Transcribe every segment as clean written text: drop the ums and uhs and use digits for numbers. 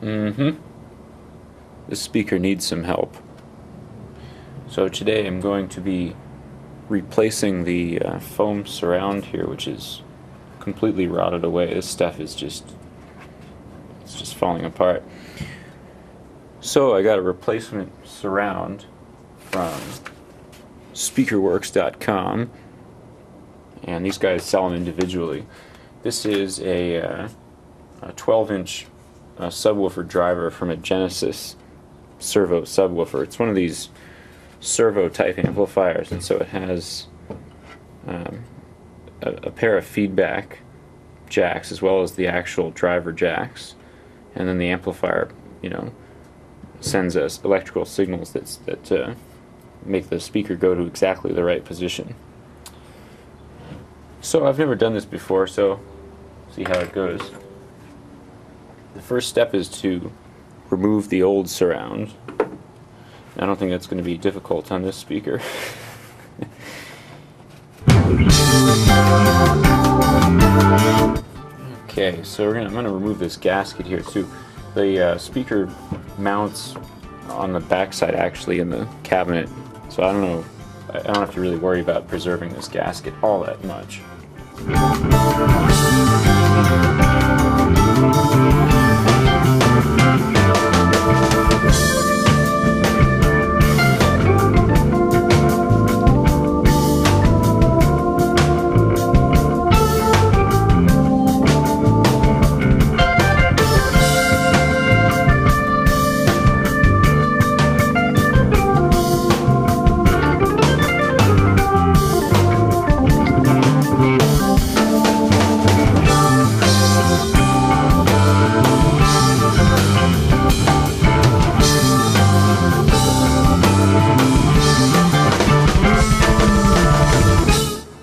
This speaker needs some help. So today I'm going to be replacing the foam surround here, which is completely rotted away. This stuff is just falling apart. So I got a replacement surround from speakerworks.com, and these guys sell them individually. This is a 12-inch subwoofer driver from a Genesis servo subwoofer. It's one of these servo type amplifiers, and so it has a pair of feedback jacks as well as the actual driver jacks, and then the amplifier, you know, sends us electrical signals that make the speaker go to exactly the right position. So I've never done this before, so see how it goes. The first step is to remove the old surround. I don't think that's going to be difficult on this speaker. Okay, so I'm going to remove this gasket here too. The speaker mounts on the backside, actually, in the cabinet, so I don't have to really worry about preserving this gasket all that much.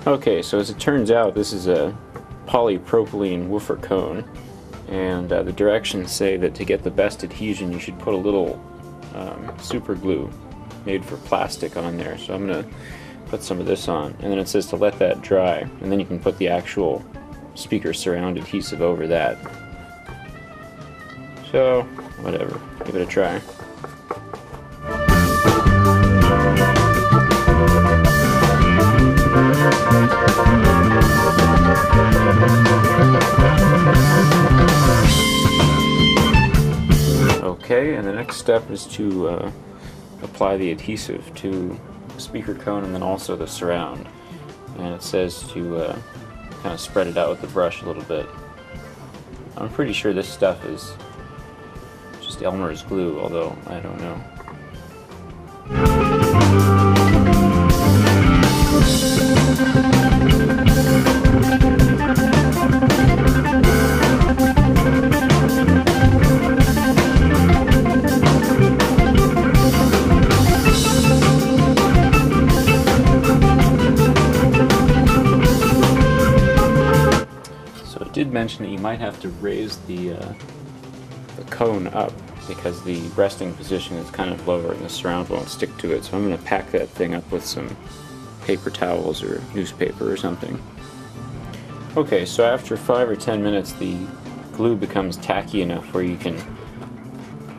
Okay, so as it turns out, this is a polypropylene woofer cone, and the directions say that to get the best adhesion you should put a little super glue made for plastic on there. So I'm going to put some of this on, and then it says to let that dry, and then you can put the actual speaker surround adhesive over that. So whatever, give it a try. Okay, and the next step is to apply the adhesive to the speaker cone and then also the surround. And it says to kind of spread it out with the brush a little bit. I'm pretty sure this stuff is just Elmer's glue, although I don't know. Mention that you might have to raise the cone up because the resting position is kind of lower and the surround won't stick to it. So I'm going to pack that thing up with some paper towels or newspaper or something. Okay, so after 5 or 10 minutes the glue becomes tacky enough where you can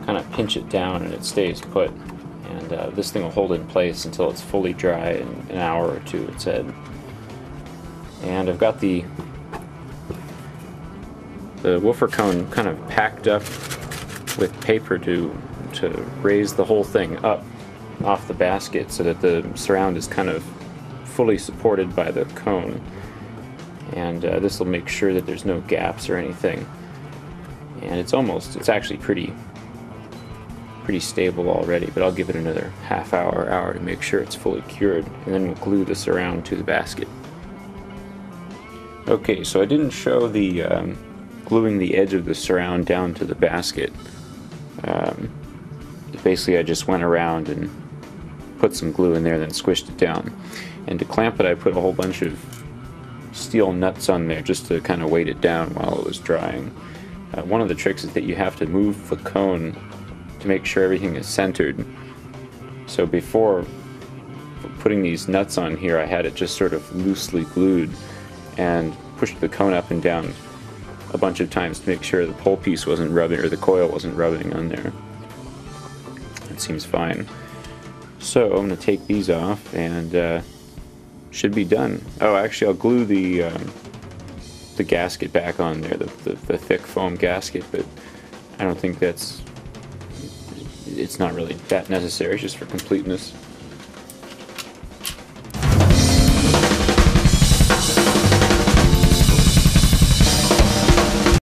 kind of pinch it down and it stays put, and this thing will hold in place until it's fully dry in an hour or two, it said. And I've got the woofer cone kind of packed up with paper to raise the whole thing up off the basket so that the surround is kind of fully supported by the cone, and this will make sure that there's no gaps or anything. And it's actually pretty stable already, but I'll give it another half hour or hour to make sure it's fully cured, and then we'll glue the surround to the basket. Okay, so I didn't show the gluing the edge of the surround down to the basket. Basically I just went around and put some glue in there, then squished it down. And to clamp it I put a whole bunch of steel nuts on there just to kind of weight it down while it was drying. One of the tricks is that you have to move the cone to make sure everything is centered. So before putting these nuts on here I had it just sort of loosely glued and pushed the cone up and down a bunch of times to make sure the pole piece wasn't rubbing, or the coil wasn't rubbing on there. That seems fine. So I'm going to take these off and should be done. Oh, actually I'll glue the gasket back on there, the thick foam gasket, but I don't think that's, it's not really that necessary, it's just for completeness.